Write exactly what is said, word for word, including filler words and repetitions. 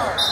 Go!